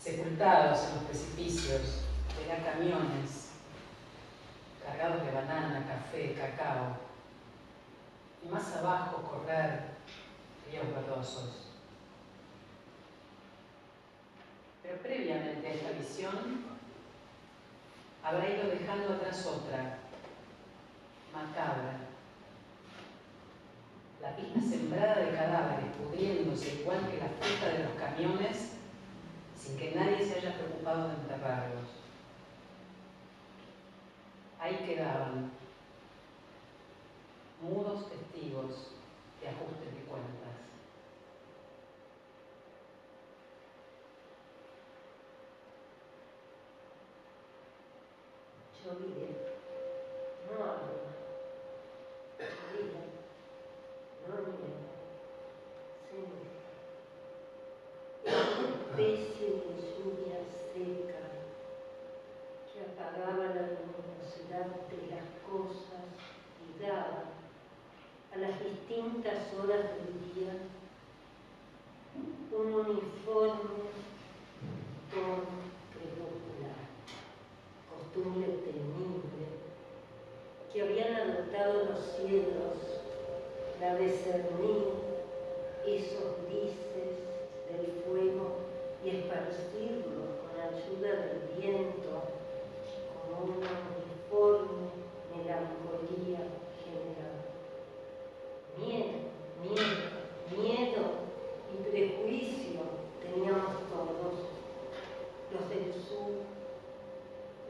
Sepultados en los precipicios, eran camiones cargados de banana, café, cacao, y más abajo correr ríos verdosos. Pero previamente a esta visión, habrá ido dejando atrás otra, macabra. La pista sembrada de cadáveres, pudriéndose igual que la fruta de los camiones, sin que nadie se haya preocupado de enterrarlos. Ahí quedaban, mudos testigos de ajustes de cuentas. Yo vine, no hablo, no vine, sí. Pésima lluvia seca que apagaba la luminosidad de las cosas y daba a las distintas horas del día un uniforme tono crepuscular, costumbre temible que habían adoptado los cielos la de cernir esos grises del fuego y esparcirlo con ayuda del viento como una uniforme melancolía general. Miedo, miedo, miedo y prejuicio teníamos todos, los del sur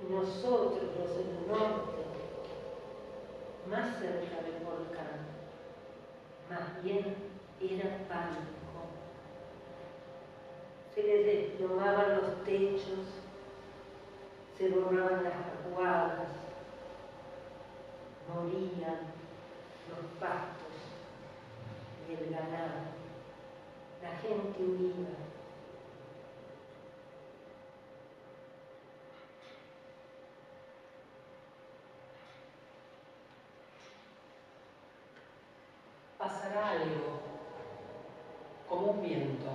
y nosotros los del norte, más cerca del volcán, más bien era pánico. Se les desplomaban los techos, se borraban las aguadas, morían los pastos y el ganado, la gente huía. Pasará algo, como un viento.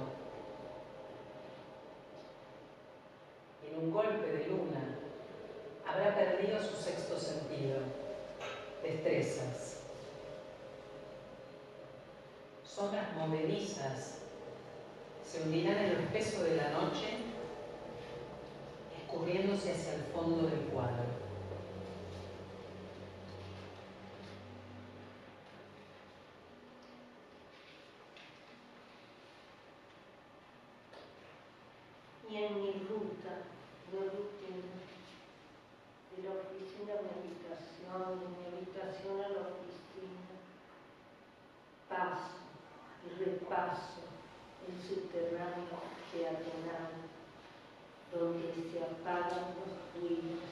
Un golpe de luna habrá perdido su sexto sentido, destrezas. Sombras movedizas se hundirán en el espeso de la noche, escurriéndose hacia el fondo del cuadro. tienen ni ruta, no rutina. De la oficina a mi habitación, de mi habitación a la oficina. Paso y repaso el subterráneo peatonal, donde se apagan los ruidos.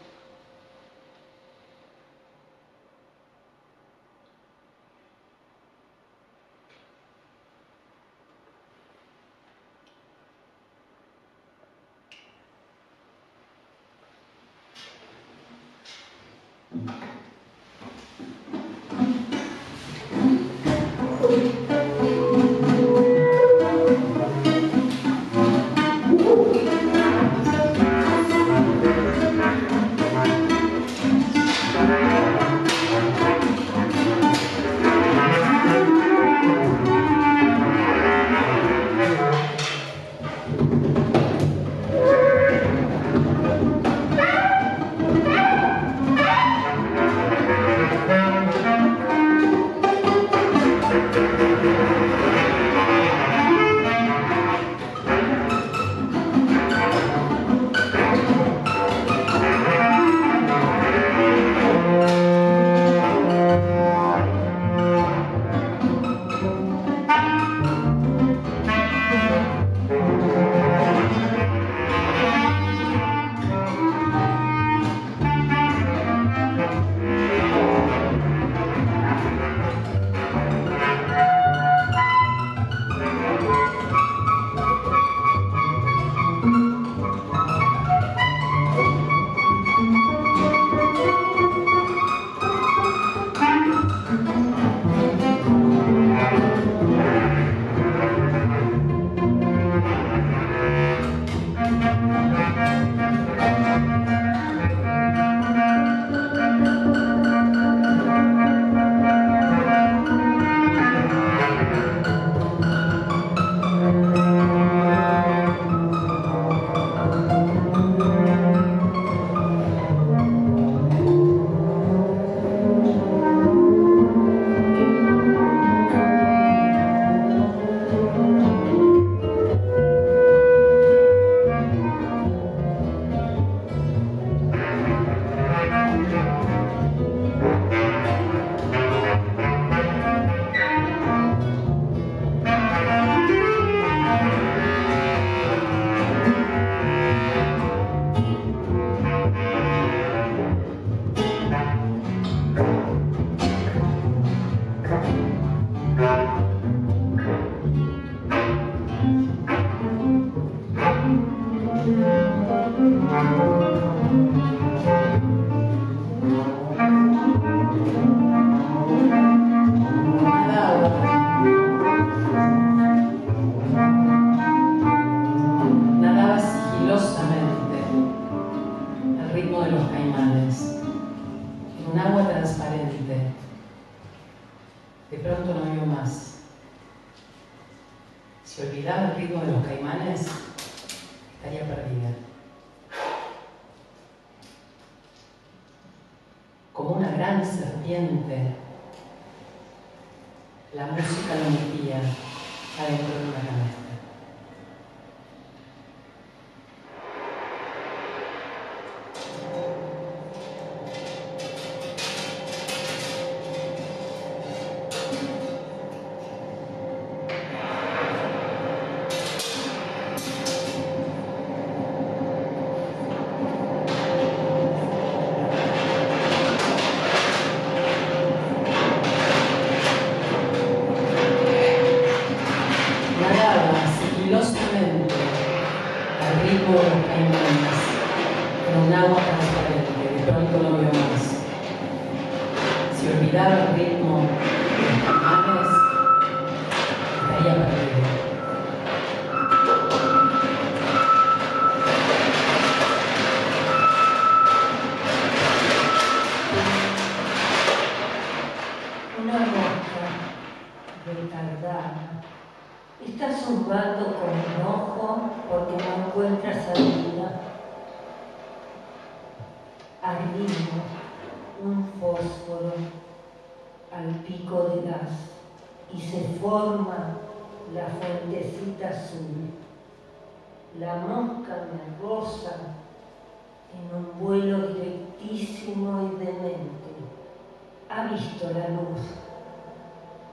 la mosca nervosa en un vuelo directísimo y demente. Ha visto la luz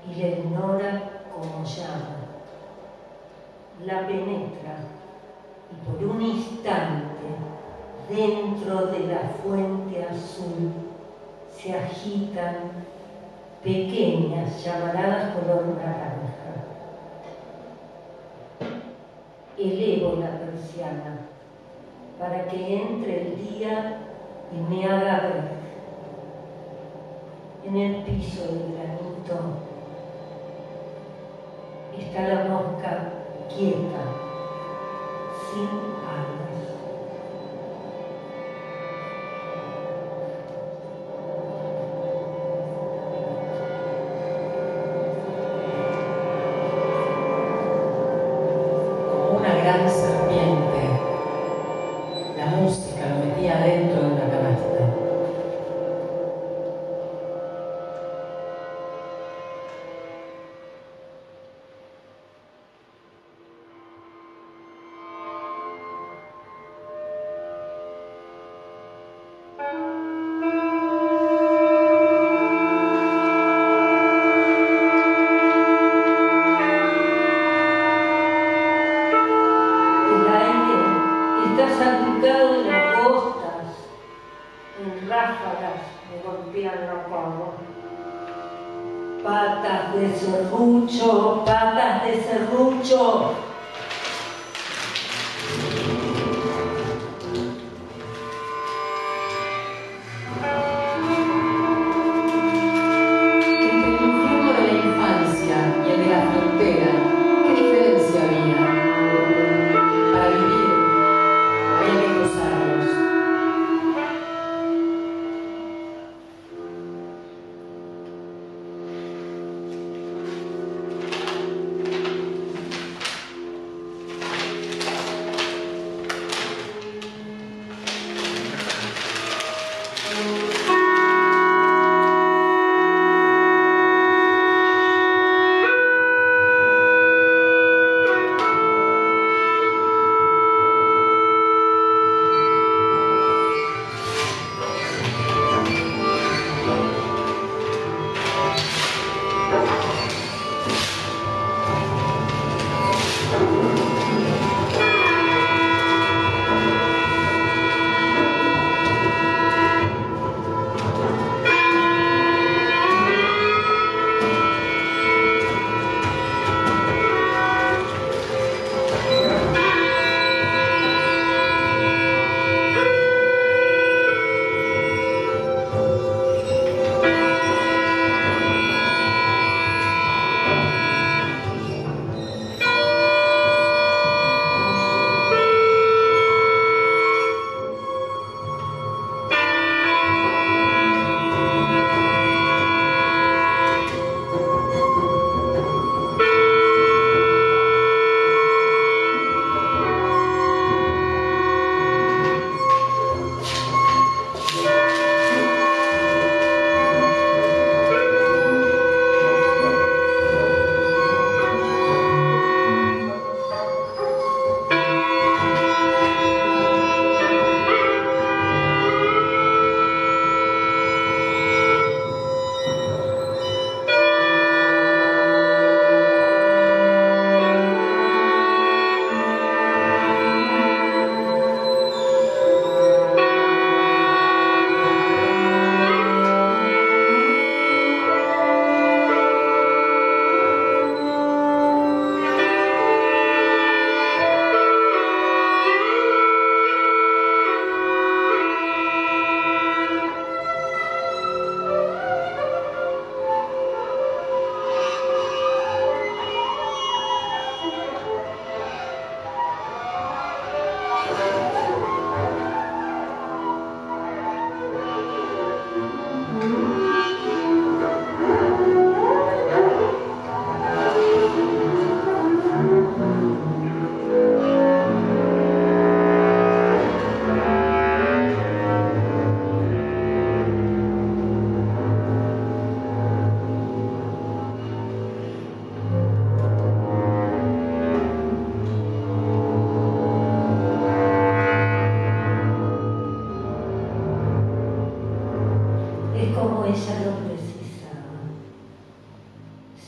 y la ignora como llama. La penetra y por un instante dentro de la fuente azul se agitan pequeñas llamaradas color naranja. Elevo la persiana para que entre el día y me haga ver. En el piso de granito está la mosca quieta, sin alas. Como una gran serpiente, la música lo metía dentro de una canasta. Patas de serrucho,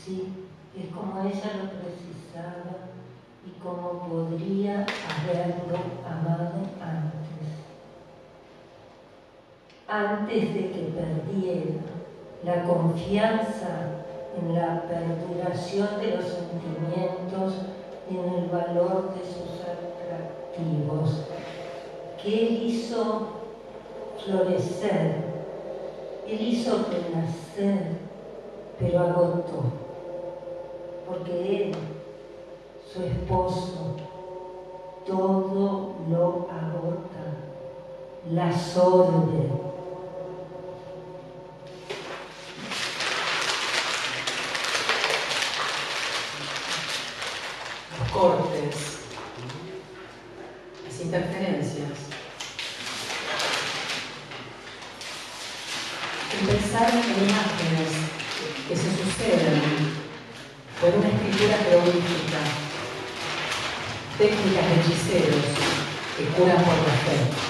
sí, que como ella lo precisaba y como podría haberlo amado antes de que perdiera la confianza en la perduración de los sentimientos y en el valor de sus atractivos, que él hizo florecer, él hizo renacer, pero agotó, porque él, su esposo, todo lo agota, la absorbe. Cortes, las interferencias. Pensar en imágenes que se suceden por una escritura terrorífica, técnicas de hechiceros que curan por la fe.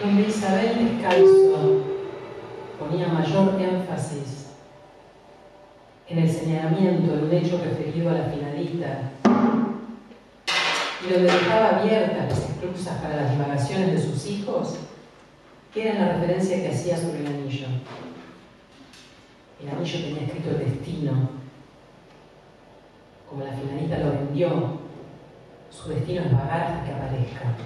donde Isabel Descalzo ponía mayor énfasis en el señalamiento de un hecho referido a la finalista y donde dejaba abiertas las esclusas para las divagaciones de sus hijos, que era la referencia que hacía sobre el anillo. El anillo tenía escrito el destino, como la finalista lo vendió, su destino es vagar hasta que aparezca.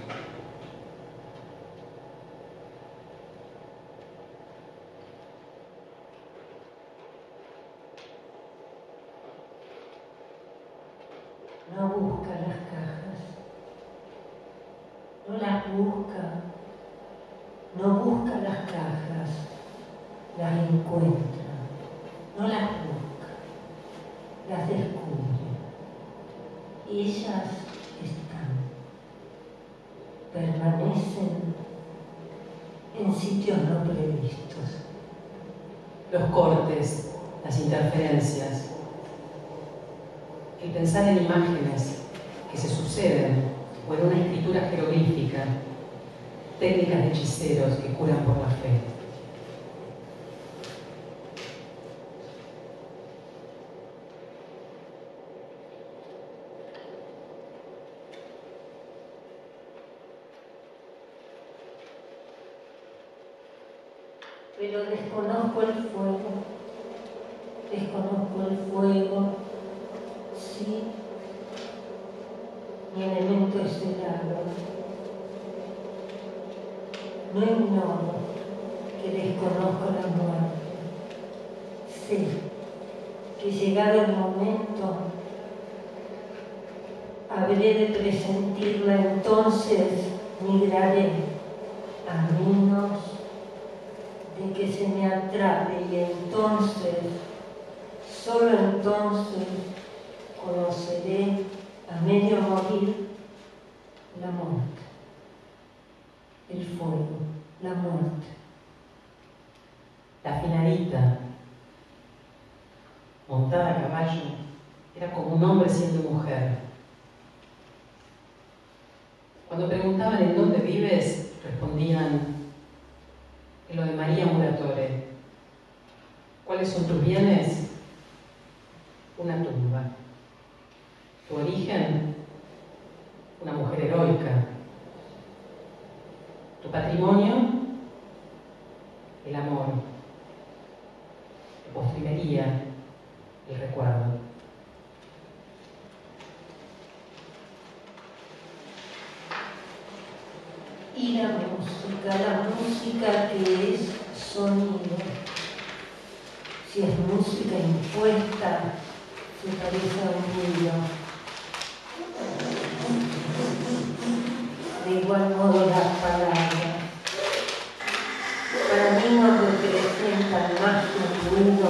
No busca las cajas, no las busca, no busca las cajas, las encuentra, no las busca, las descubre. Ellas están, permanecen en sitios no previstos. Los cortes, las interferencias, el pensar en imágenes que se suceden o en una escritura jeroglífica, técnicas de hechiceros que curan por la fe. Pero desconozco el fuego, desconozco el fuego. Sí, mi elemento es el agua. No ignoro que desconozco la muerte. Sé que llegado el momento habré de presentirla, entonces migraré a menos de que se me atrape, y entonces, solo entonces, conoceré a medio morir la muerte, el fuego, la muerte. La finalita, montada a caballo, era como un hombre siendo mujer. Cuando preguntaban en dónde vives, respondían en lo de María Muratore. ¿Cuáles son tus bienes? Una tumba. Tu origen, una mujer heroica. Tu patrimonio, el amor. Tu postrimería, el recuerdo. Y la música que es sonido. Si es música impuesta, se parece a un ruido. De igual modo las palabras. Para mí no representan más que un ruido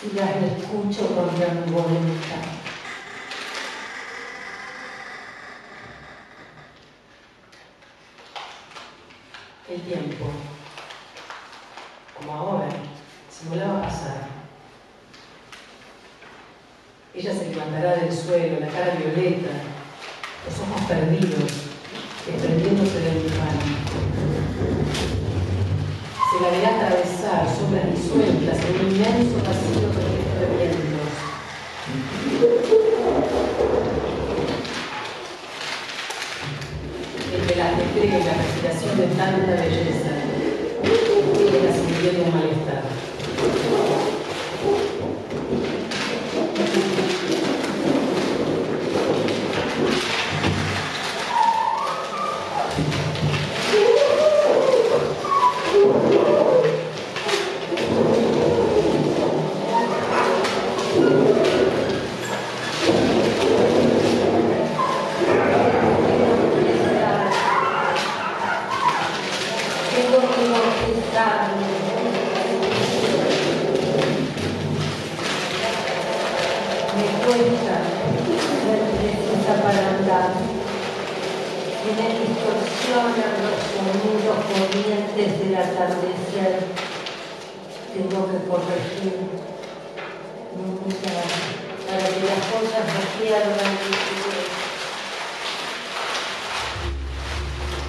si las escucho contra mi voluntad. El tiempo, como ahora, se volaba a pasar. Ella se levantará del suelo, la cara violeta, los ojos perdidos, desprendiéndose del diván. Se la verá atravesar, sombras disueltas, en un inmenso pasillo de vientos. Entre las despegue la respiración de tanta belleza, que la sintió un malestar.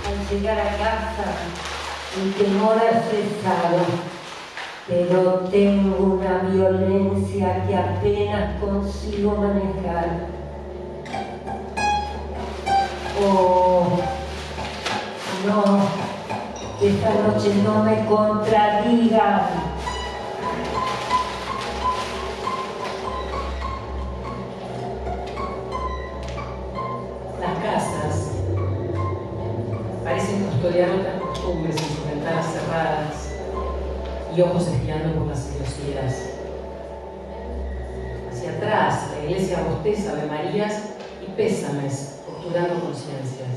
Al llegar a casa mi temor ha cesado, pero tengo una violencia que apenas consigo manejar. Oh, no, esta noche no me contradiga. Las casas parecen custodiar otras costumbres en sus ventanas cerradas y ojos espiando por las celosías. Hacia atrás, la iglesia bosteza de Marías y pésames, curando conciencias.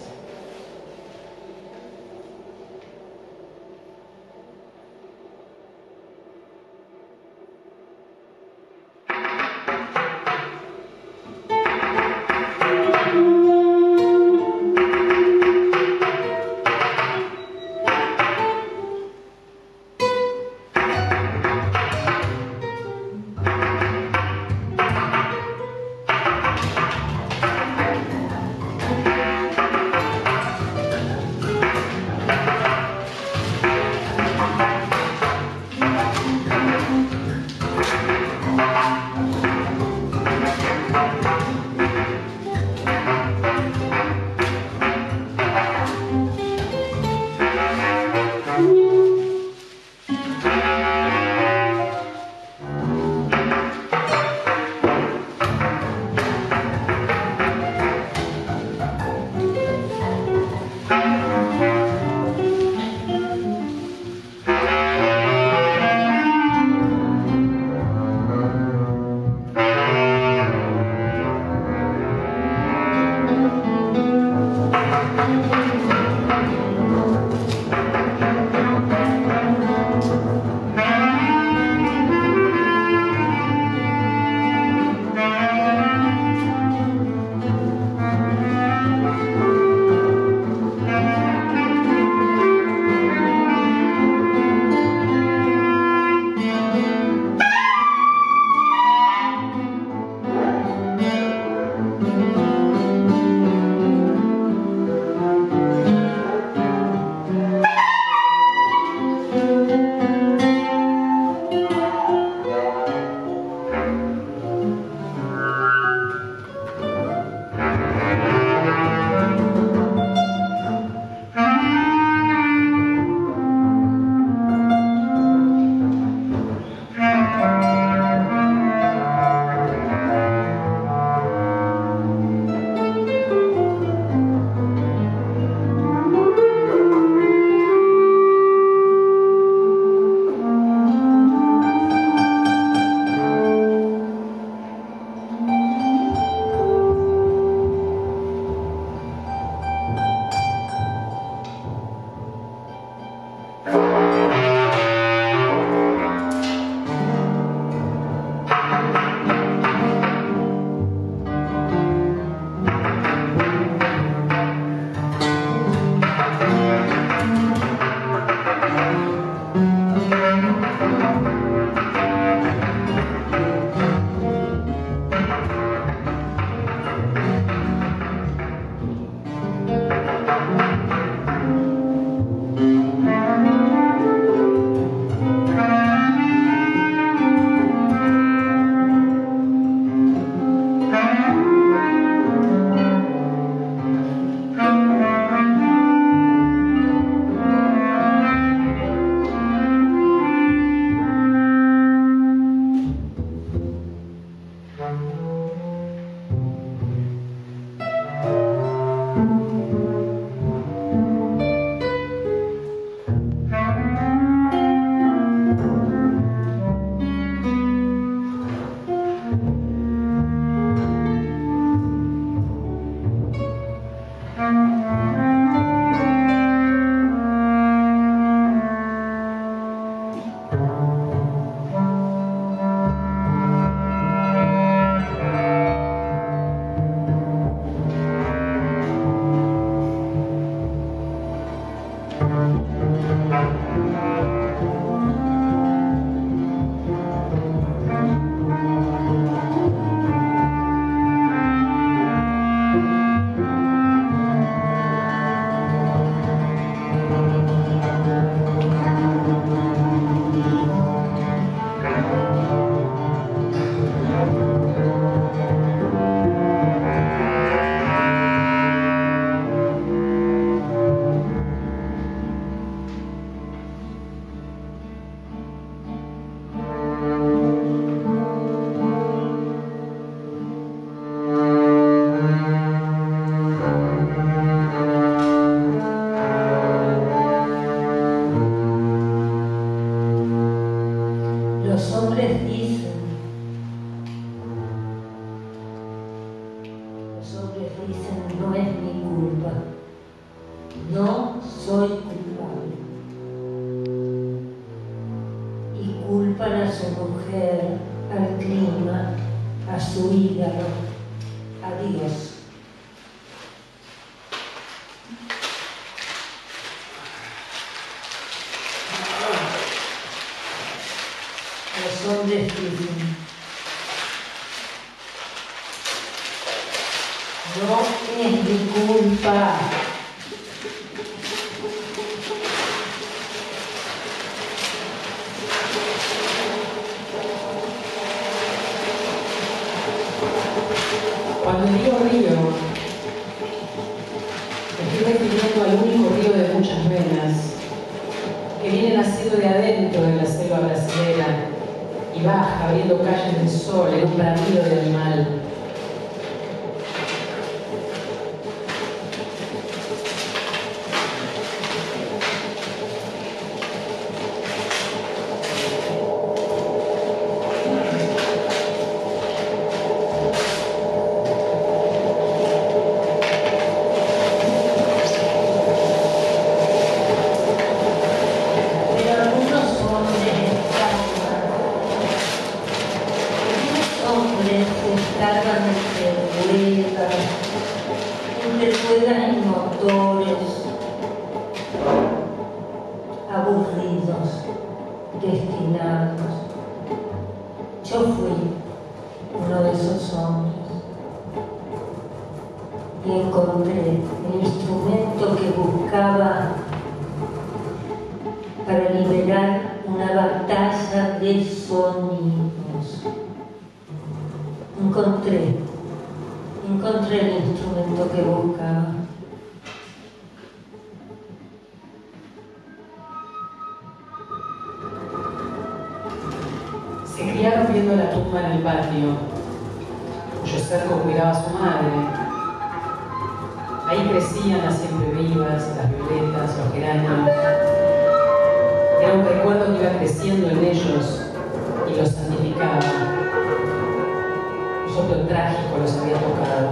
Los hombres dicen, no es mi culpa, no soy culpable. Y culpan a su mujer, al clima, a su hígado, a Dios. Los hombres dicen, no es mi culpa. Cuando el río estoy refiriendo al único río de muchas venas, que viene nacido de adentro de la selva brasilera y baja abriendo calles del sol en un bramido de animal. Yo fui uno de esos hombres y encontré el instrumento que buscaba para liberar una batalla de sonidos. Encontré el instrumento que buscaba. Se criaron viendo la tumba en el patio, cuyo cerco cuidaba su madre. Ahí crecían las siempre vivas, las violetas, los geranios. Era un recuerdo que iba creciendo en ellos y los santificaba. Un soplo trágico los había tocado.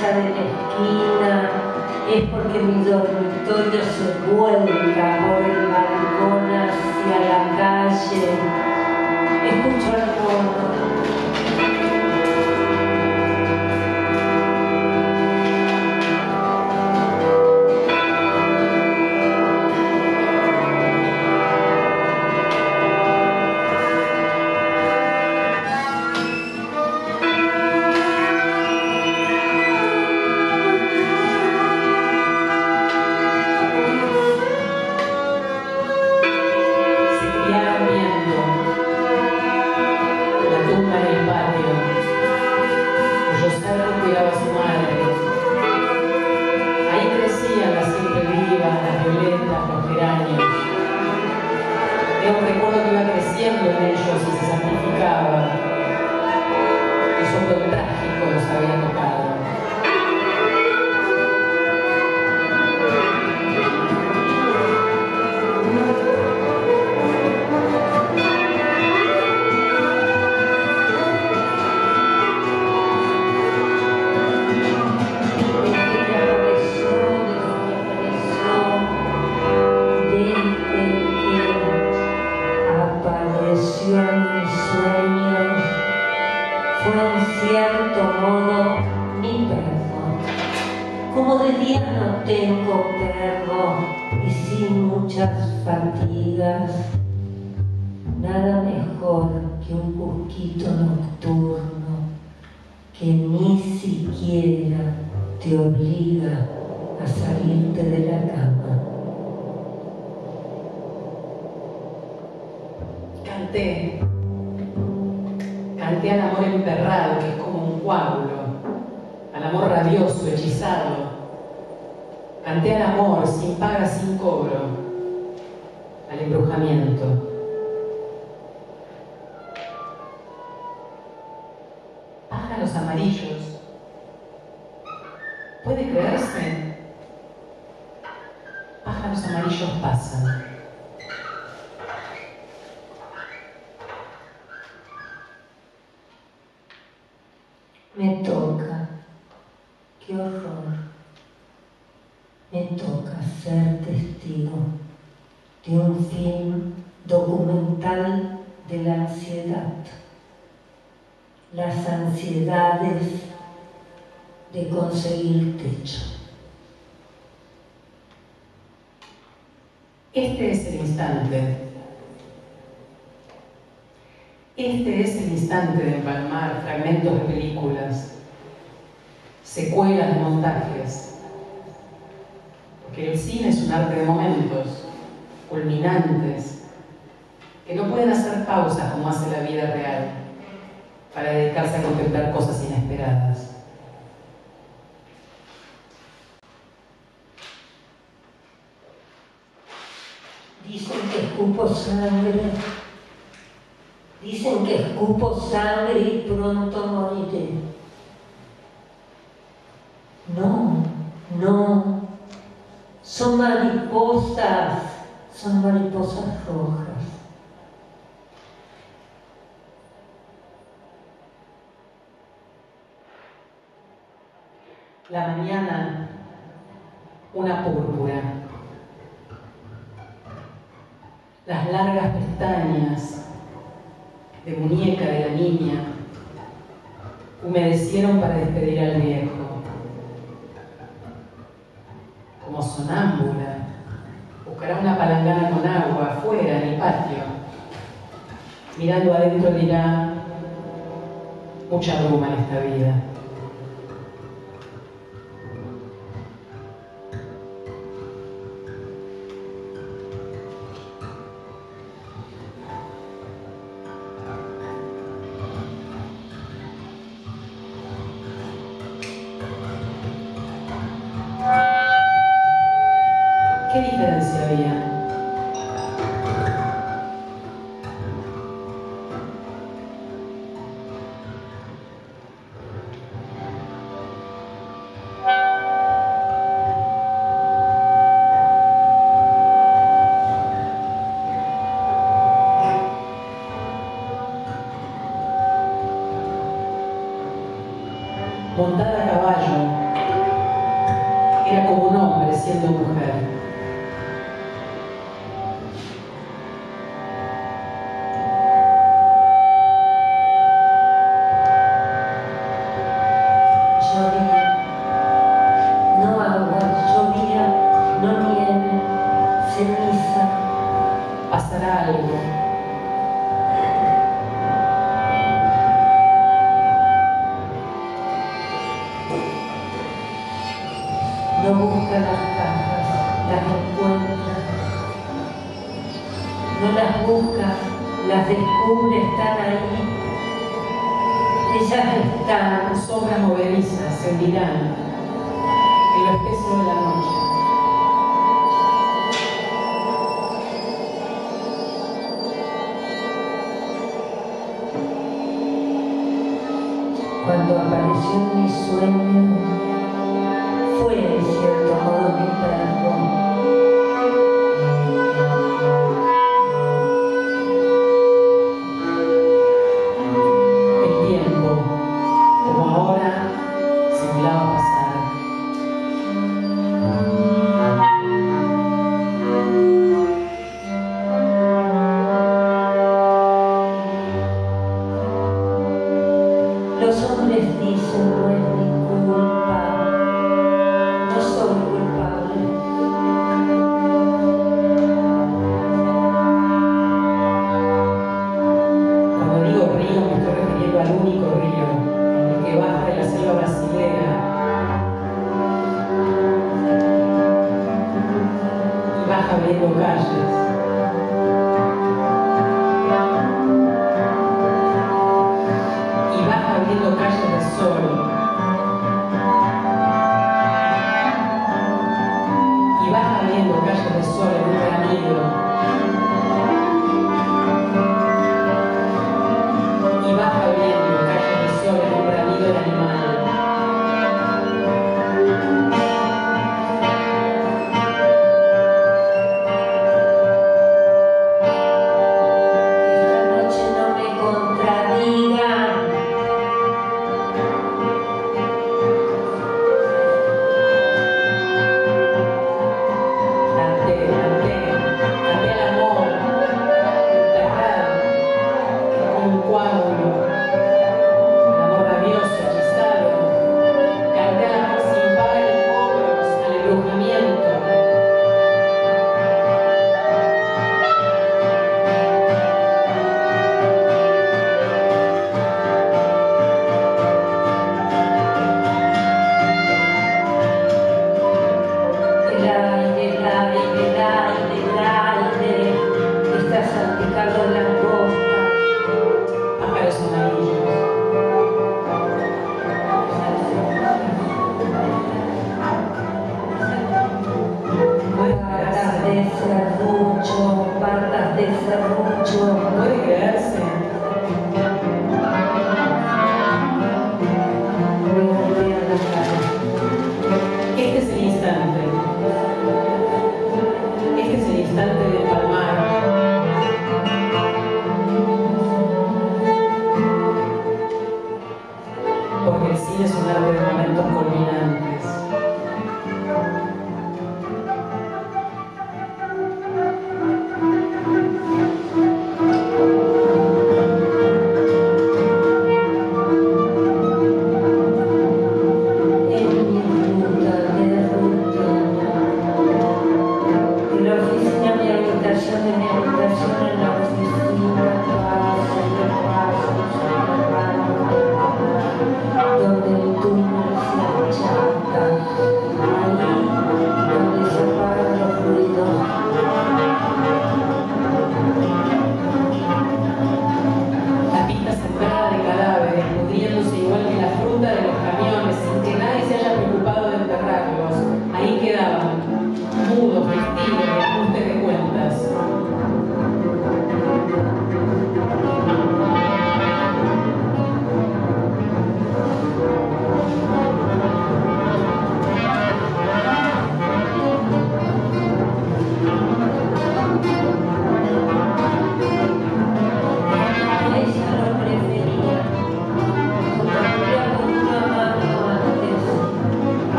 casa de la esquina, es porque mi dormitorio se vuelca por el balcón hacia la calle. Escucho el coro. Este es el instante de empalmar fragmentos de películas, secuelas de montajes, porque el cine es un arte de momentos culminantes que no pueden hacer pausas como hace la vida real para dedicarse a contemplar cosas inesperadas. Dicen que escupo sangre. Dicen que escupo sangre y pronto moriré. No, no. Son mariposas rojas. La mañana, una púrpura. Las largas pestañas de muñeca de la niña humedecieron para despedir al viejo. Como sonámbula, buscará una palangana con agua afuera, en el patio. Mirando adentro dirá: mucha bruma en esta vida. Montada a caballo pasará algo. No busca las cajas, las encuentra. No las busca, las descubre, están ahí. Ellas están, sombras movedizas, se dirán en los pesos de la noche. Cuando apareció en mi sueño, fue en cierto modo mi perdón. El tiempo, como ahora, semblaba pasar. Los hombres dicen no es mi culpa. Abriendo calles, y vas abriendo calles de sol, y vas abriendo calles de sol en un bramido, y vas abriendo calles de sol en un bramido de animal. Es un arte de momentos culminantes. En mi ruta de rutina, de la oficina a mi habitación, de mi habitación a la oficina.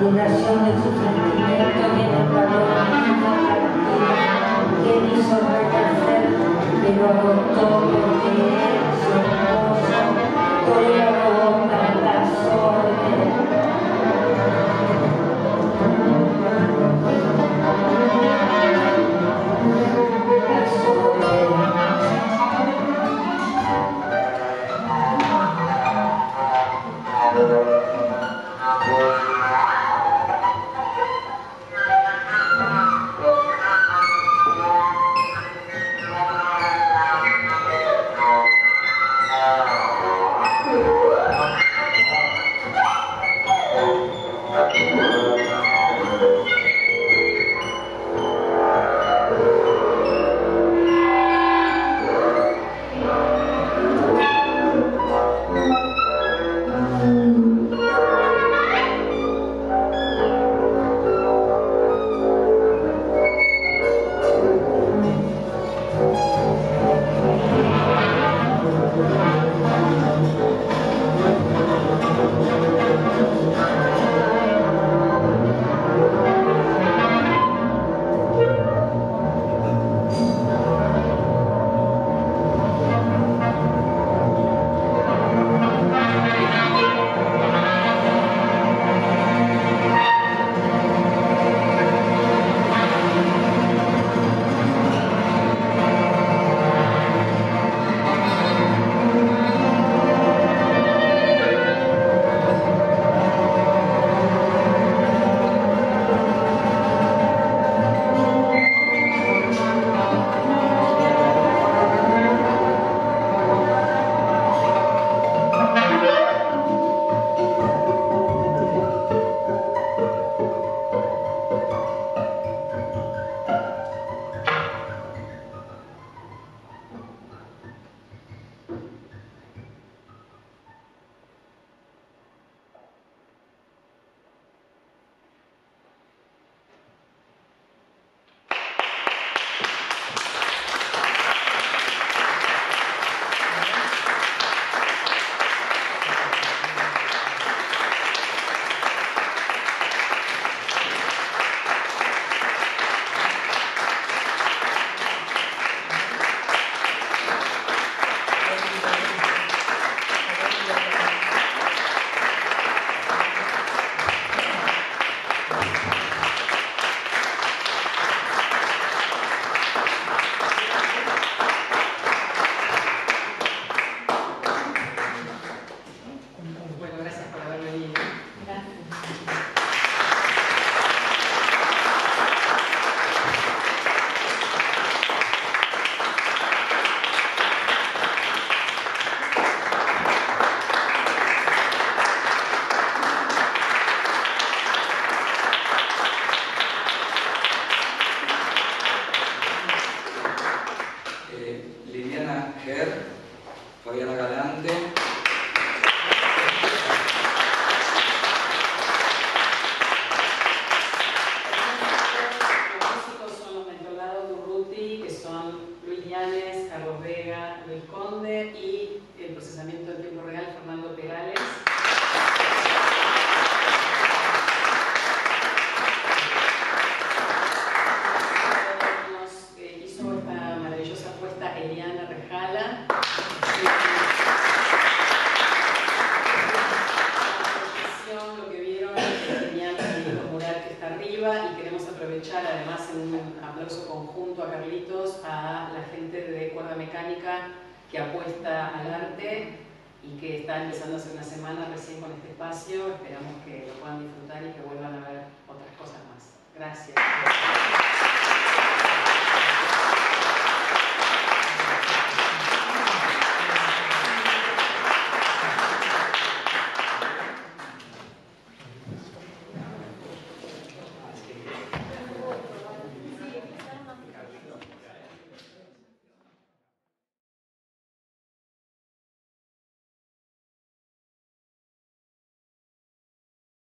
Duración de su sentimiento viene para que él hizo renacer, pero agotó porque él, su esposo, toleró para las órdenes. iniciativa y queremos aprovechar además en un aplauso conjunto a Carlitos, a la gente de Cuerda Mecánica que apuesta al arte y que está empezando hace una semana recién con este espacio. Esperamos que lo puedan disfrutar y que vuelvan a ver otras cosas más. Gracias.